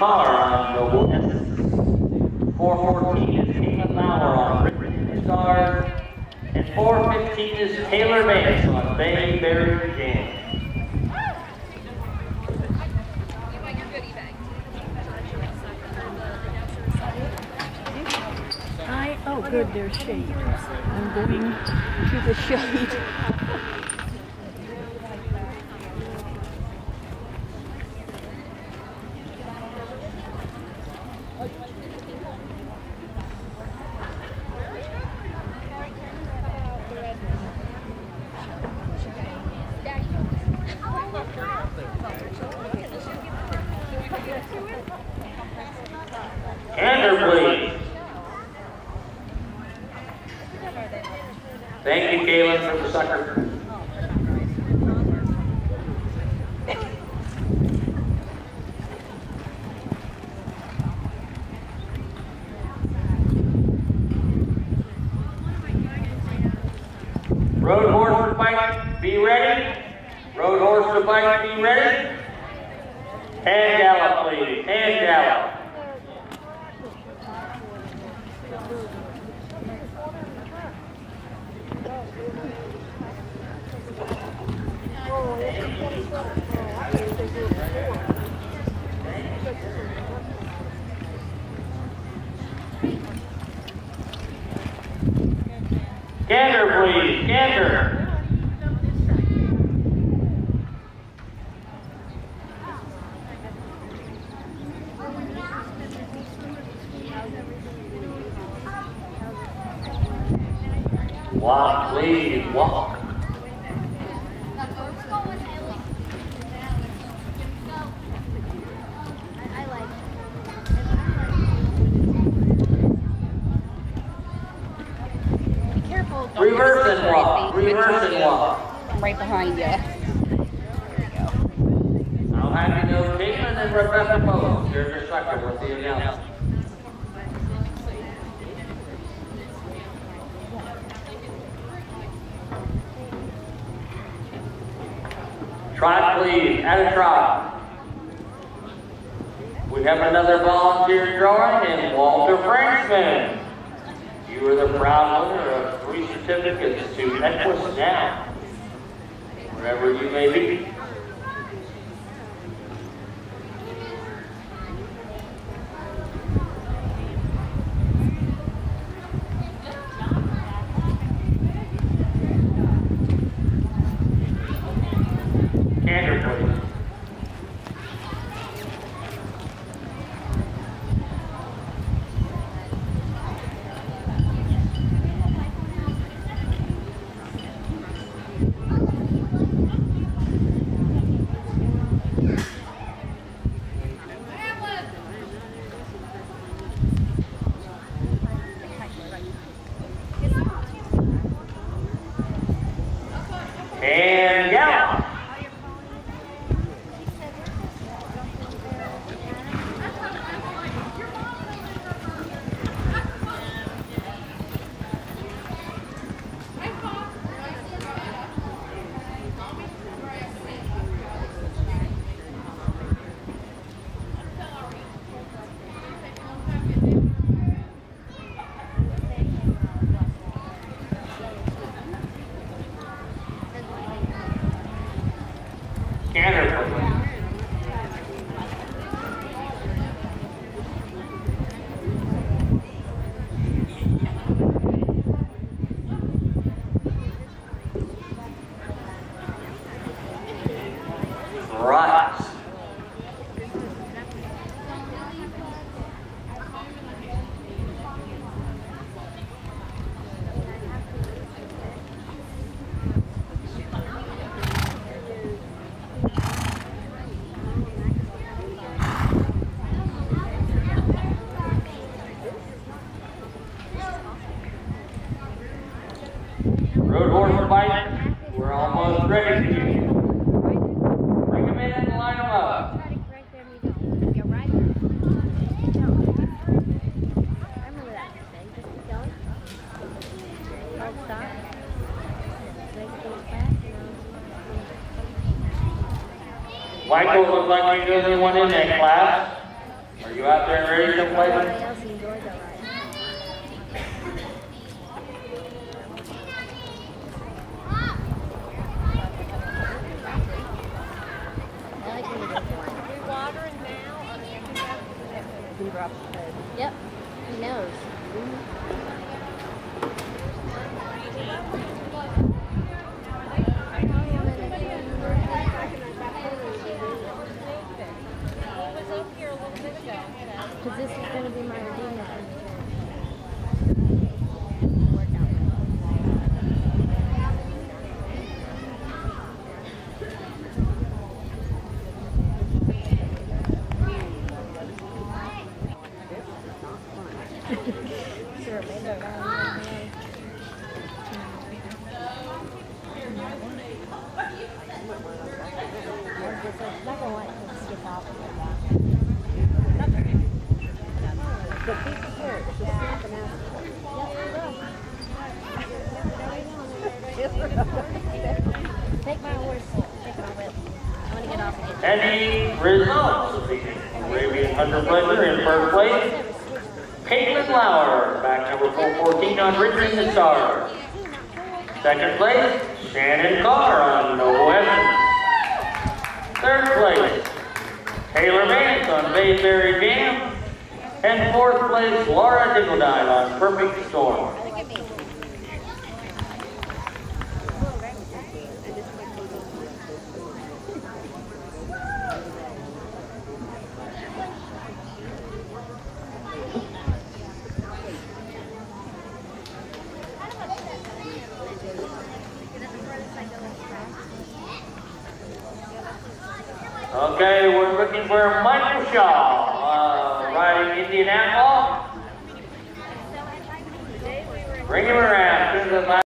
Carr on Noble Evans. 4:14 is Caitlin Lauer on Ripley Mizar. And 4:15 is Taylor Mance on Bay-Berry-Jans. Oh, good, there's shade. I'm going to the shade. Thank you, Caitlin, for the sucker. Road horse to bike, be ready. Road horse to bike, be ready. Hand gallop, please. Hand gallop. Gander, please, gander. Walk, please, walk. Reverse and walk. Reverse and walk. I'm right behind you. I'll have you know Caitlin and Rebecca Bowen. Here's your sucker with the announcement. Trot, please. At a trot. We have another volunteer drawing in Walter Franklin. You are the proud winner of free certificates to Network now, wherever you may be. And yeah. Road horse bike, we're almost ready to use you. Bring them in and line them up. Michael looks like he doesn't want in that class. Are you out there ready to play? You're watering now. I mean, I can drop the head. Yep. He knows. Because this is going to be my redeemer. Any results of the Arabian Hundredweighter in first place, Caitlin Lauer, back number 414 on Richard and the Star. Second place, Shannon Carr on Noble Evans. Third place, Taylor Mance on Bay Berry Game. And fourth place, Laura Diggledine on Perfect Storm. Okay, we're looking for Michael Shaw, riding Indianapolis. Bring him around.